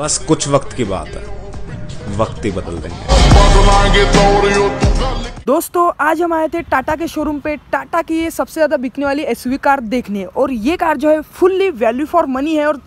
बस कुछ वक्त की बात है, वक्त ही बदल देंगे। दोस्तों आज हम आए थे टाटा के शोरूम पे, टाटा की ये सबसे ज़्यादा बिकने वाली एसयूवी कार देखने। और ये कार जो है फुल्ली वैल्यू फॉर मनी है और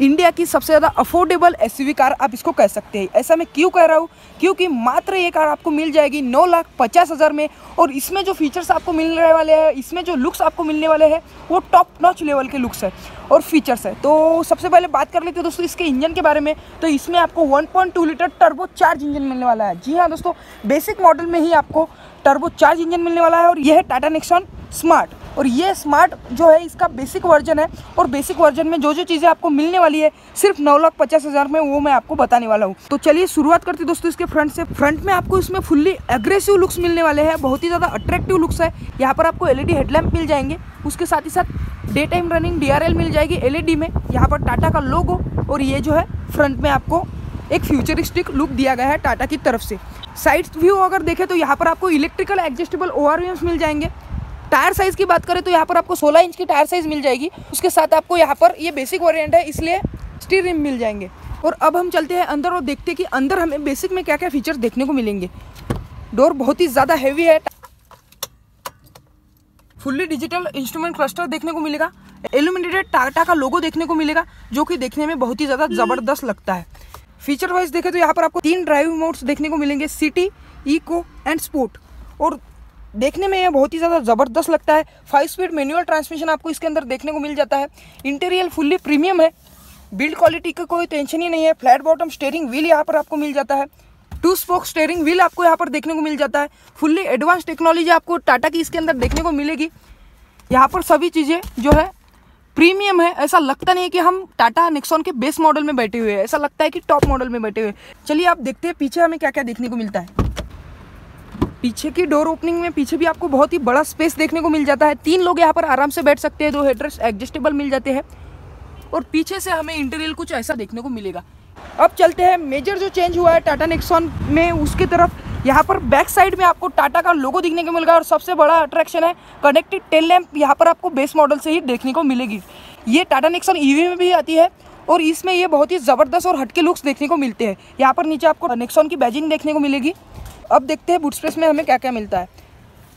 इंडिया की सबसे ज़्यादा अफोर्डेबल एसयूवी कार आप इसको कह सकते हैं। ऐसा मैं क्यों कह रहा हूँ, क्योंकि मात्र ये कार आपको मिल जाएगी 9,50,000 में। और इसमें जो फीचर्स आपको मिलने वाले हैं, इसमें जो लुक्स आपको मिलने वाले हैं वो टॉप नॉच लेवल के लुक्स है और फीचर्स है। तो सबसे पहले बात कर लेते हैं दोस्तों इसके इंजन के बारे में। तो इसमें आपको 1.2 लीटर टर्बो चार्ज इंजन मिलने वाला है। जी हाँ दोस्तों, बेसिक मॉडल में ही आपको टर्बो चार्ज इंजन मिलने वाला है और यह है टाटा नेक्सॉन स्मार्ट। और ये स्मार्ट जो है इसका बेसिक वर्जन है और बेसिक वर्जन में जो जो चीज़ें आपको मिलने वाली है सिर्फ 9,50,000 में, वो मैं आपको बताने वाला हूँ। तो चलिए शुरुआत करते दोस्तों इसके फ्रंट से। फ्रंट में आपको इसमें फुल्ली एग्रेसिव लुक्स मिलने वाले हैं, बहुत ही ज़्यादा अट्रैक्टिव लुक्स है। यहाँ पर आपको LED हेडलैम्प मिल जाएंगे, उसके साथ ही साथ डे टाइम रनिंग DRL मिल जाएगी LED में। यहाँ पर टाटा का लोगो और ये जो है फ्रंट में आपको एक फ्यूचरिस्टिक लुक दिया गया है टाटा की तरफ से। साइड व्यू अगर देखें तो यहाँ पर आपको इलेक्ट्रिकल एडजस्टेबल ORVMs मिल जाएंगे। टायर साइज़ की बात करें तो यहाँ पर आपको 16 इंच की टायर साइज़ मिल जाएगी। उसके साथ आपको यहाँ पर ये बेसिक वेरिएंट है इसलिए स्टीयर रिम मिल जाएंगे। और अब हम चलते हैं अंदर और देखते हैं कि अंदर हमें बेसिक में क्या क्या फीचर्स देखने को मिलेंगे। डोर बहुत ही ज़्यादा हैवी है, फुल्ली डिजिटल इंस्ट्रूमेंट क्लस्टर देखने को मिलेगा, इल्यूमिनेटेड टाटा का लोगो देखने को मिलेगा जो कि देखने में बहुत ही ज़्यादा ज़बरदस्त लगता है। फीचर वाइज देखें तो यहाँ पर आपको 3 ड्राइव मोड्स देखने को मिलेंगे, सिटी, इको एंड स्पोर्ट। और देखने में यह बहुत ही ज़्यादा ज़बरदस्त लगता है। 5-स्पीड मैनुअल ट्रांसमिशन आपको इसके अंदर देखने को मिल जाता है। इंटीरियर फुल्ली प्रीमियम है, बिल्ड क्वालिटी का कोई टेंशन ही नहीं है। फ्लैट बॉटम स्टेयरिंग व्हील यहाँ पर आपको मिल जाता है, 2 स्पोक स्टेयरिंग व्हील आपको यहाँ पर देखने को मिल जाता है। फुल्ली एडवांस टेक्नोलॉजी आपको टाटा की इसके अंदर देखने को मिलेगी। यहाँ पर सभी चीज़ें जो है प्रीमियम है, ऐसा लगता नहीं है कि हम टाटा नेक्सॉन के बेस मॉडल में बैठे हुए हैं, ऐसा लगता है कि टॉप मॉडल में बैठे हुए हैं। चलिए आप देखते हैं पीछे हमें क्या क्या देखने को मिलता है। पीछे की डोर ओपनिंग में पीछे भी आपको बहुत ही बड़ा स्पेस देखने को मिल जाता है, 3 लोग यहाँ पर आराम से बैठ सकते हैं, 2 हेडरेस्ट एडजस्टेबल मिल जाते हैं। और पीछे से हमें इंटीरियर कुछ ऐसा देखने को मिलेगा। अब चलते हैं मेजर जो चेंज हुआ है टाटा नेक्सॉन में उसकी तरफ। यहाँ पर बैक साइड में आपको टाटा का लोगो देखने को मिलेगा और सबसे बड़ा अट्रैक्शन है कनेक्टेड टेल लैम्प, यहाँ पर आपको बेस मॉडल से ही देखने को मिलेगी। ये टाटा नेक्सॉन EV में भी आती है और इसमें ये बहुत ही ज़बरदस्त और हटके लुक्स देखने को मिलते हैं। यहाँ पर नीचे आपको नेक्सॉन की बैजिंग देखने को मिलेगी। अब देखते हैं बूट स्पेस में हमें क्या क्या मिलता है।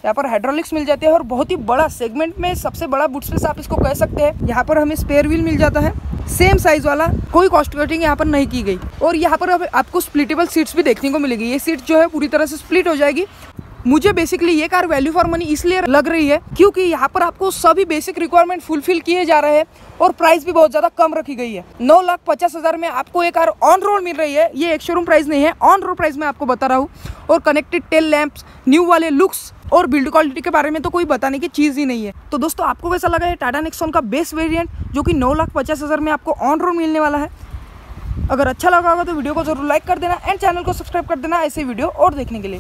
यहाँ पर हाइड्रोलिक्स मिल जाते हैं और बहुत ही बड़ा सेगमेंट में सबसे बड़ा बूट स्पेस आप इसको कह सकते हैं। यहाँ पर हमें स्पेयर व्हील मिल जाता है, सेम साइज़ वाला, कोई कॉस्ट कटिंग यहाँ पर नहीं की गई। और यहाँ पर अब आपको स्प्लिटेबल सीट्स भी देखने को मिलेगी। ये सीट जो है पूरी तरह से स्प्लिट हो जाएगी। मुझे बेसिकली ये कार वैल्यू फॉर मनी इसलिए लग रही है क्योंकि यहाँ पर आपको सभी बेसिक रिक्वायरमेंट फुलफिल किए जा रहे हैं और प्राइस भी बहुत ज़्यादा कम रखी गई है। 9,50,000 में आपको ये कार ऑन रोड मिल रही है। ये एक शोरूम प्राइस नहीं है, ऑन रोड प्राइस मैं आपको बता रहा हूँ। और कनेक्टेड टेल लैंप्स, न्यू वाले लुक्स और बिल्ड क्वालिटी के बारे में तो कोई बताने की चीज़ ही नहीं है। तो दोस्तों आपको कैसा लगा है टाटा नेक्सॉन का बेस वेरियंट जो कि 9,50,000 में आपको ऑन रोड मिलने वाला है। अगर अच्छा लगा होगा तो वीडियो को जरूर लाइक कर देना एंड चैनल को सब्सक्राइब कर देना ऐसे वीडियो और देखने के लिए।